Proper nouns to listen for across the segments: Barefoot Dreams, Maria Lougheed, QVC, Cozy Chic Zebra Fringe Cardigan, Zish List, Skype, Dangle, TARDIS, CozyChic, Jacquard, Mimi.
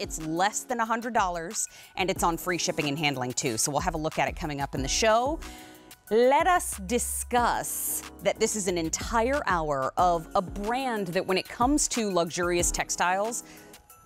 It's less than $100 and it's on free shipping and handling too. So we'll have a look at it coming up in the show. Let us discuss that this is an entire hour of a brand that when it comes to luxurious textiles,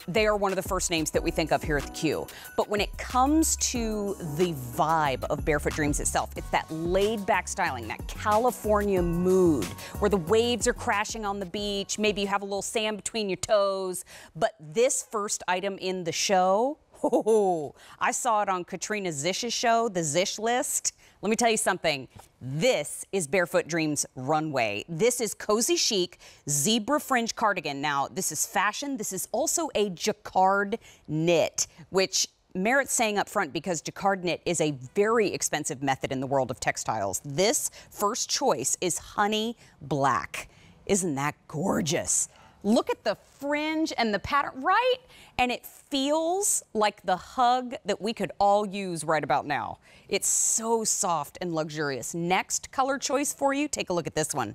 they are one of the first names that we think of here at the Q. But when it comes to the vibe of Barefoot Dreams itself, it's that laid back styling, that California mood where the waves are crashing on the beach. Maybe you have a little sand between your toes. But this first item in the show, oh, I saw it on Katrina Zish's show, the Zish List. Let me tell you something. This is Barefoot Dreams Runway. This is Cozy Chic Zebra Fringe Cardigan. Now, this is fashion. This is also a Jacquard knit, which merits saying up front because Jacquard knit is a very expensive method in the world of textiles. This first choice is honey black. Isn't that gorgeous? Look at the fringe and the pattern, right? And it feels like the hug that we could all use right about now. It's so soft and luxurious. Next color choice for you, take a look at this one.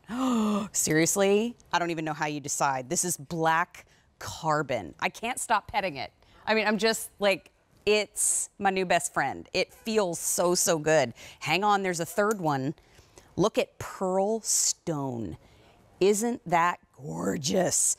Seriously, I don't even know how you decide. This is black carbon. I can't stop petting it. I mean, I'm just like, it's my new best friend. It feels so, so good. Hang on, there's a third one. Look at pearl stone. Isn't that gorgeous?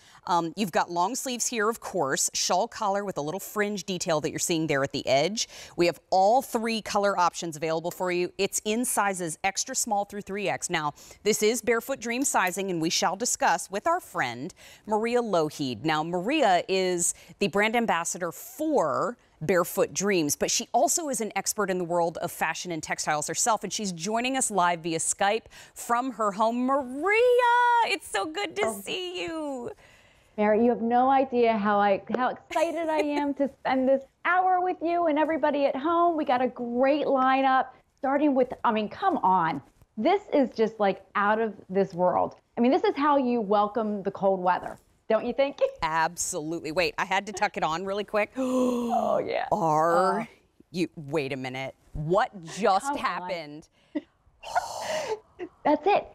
You've got long sleeves here, of course, shawl collar with a little fringe detail that you're seeing there at the edge. We have all three color options available for you. It's in sizes extra small through 3X. Now, this is Barefoot Dream sizing, and we shall discuss with our friend, Maria Lougheed. Now, Maria is the brand ambassador for Barefoot Dreams, but she also is an expert in the world of fashion and textiles herself, and she's joining us live via Skype from her home. Maria, it's so good to see you. Mary, you have no idea how excited I am to spend this hour with you and everybody at home. We got a great lineup, starting with, I mean, come on. This is just like out of this world. I mean, this is how you welcome the cold weather. Don't you think? Absolutely. Wait, I had to tuck it on really quick. Oh, yeah. Are you, wait a minute. What just happened? That's it.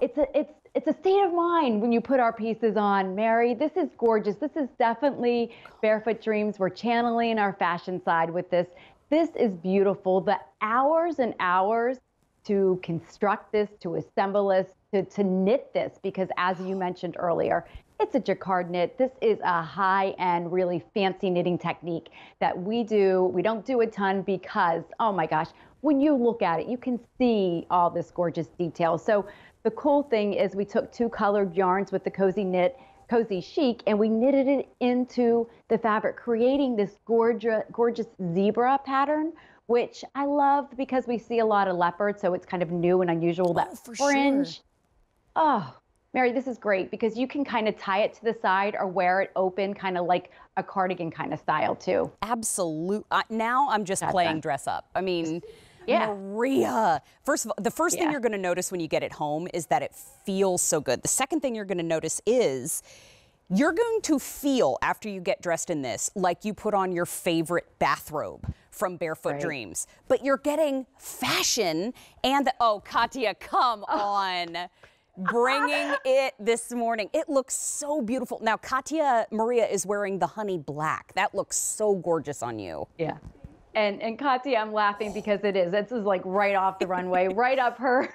It's a state of mind when you put our pieces on, Mary. This is gorgeous. This is definitely Barefoot Dreams. We're channeling our fashion side with this. This is beautiful. The hours and hours to construct this, to assemble this, to knit this, because as you mentioned earlier, it's a Jacquard knit. This is a high-end, really fancy knitting technique that we do. We don't do a ton because, oh my gosh, when you look at it, you can see all this gorgeous detail. So the cool thing is we took two colored yarns with the Cozy Chic, and we knitted it into the fabric, creating this gorgeous zebra pattern, which I loved because we see a lot of leopard, so it's kind of new and unusual, that fringe. Sure. Oh, Mary, this is great because you can kind of tie it to the side or wear it open, kind of like a cardigan kind of style too. Absolutely. Now I'm just playing dress up. I mean, yeah. Maria, first of all, the first thing you're going to notice when you get it home is that it feels so good. The second thing you're going to notice is you're going to feel after you get dressed in this like you put on your favorite bathrobe from Barefoot Dreams. But you're getting fashion and the, oh, Katya, come on. Bringing it this morning. It looks so beautiful. Now, Katya Maria is wearing the honey black. That looks so gorgeous on you. Yeah. And Katya, I'm laughing because it is. This is like right off the runway, right up her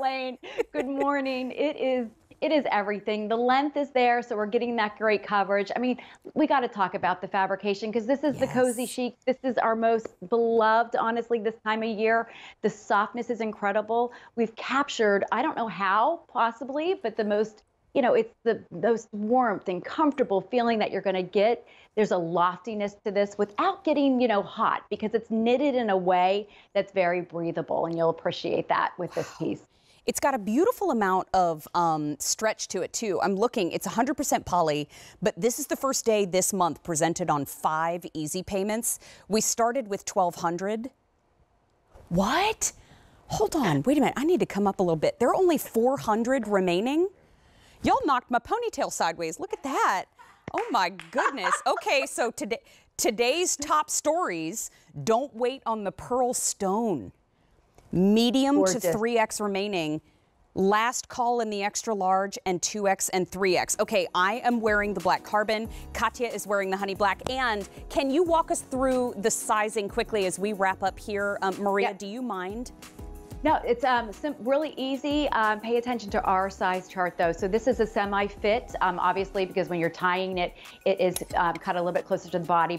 lane. Good morning. It is everything. The length is there, so we're getting that great coverage. I mean, we got to talk about the fabrication because this is the Cozy Chic. This is our most beloved, honestly, this time of year. The softness is incredible. We've captured, I don't know how possibly, but the most, you know, it's the most warmth and comfortable feeling that you're going to get. There's a loftiness to this without getting, you know, hot because it's knitted in a way that's very breathable, and you'll appreciate that with this piece. It's got a beautiful amount of stretch to it, too. I'm looking, it's 100% poly, but this is the first day this month presented on 5 easy payments. We started with $1,200. What? Hold on, wait a minute, I need to come up a little bit. There are only 400 remaining. Y'all knocked my ponytail sideways, look at that. Oh my goodness, okay, so today's top stories, don't wait on the pearl stone. Medium to 3X remaining. Last call in the extra large and 2X and 3X. Okay, I am wearing the black carbon. Katya is wearing the honey black. And can you walk us through the sizing quickly as we wrap up here? Maria, do you mind? No, it's really easy. Pay attention to our size chart though. So this is a semi-fit, obviously, because when you're tying it, it is cut a little bit closer to the body.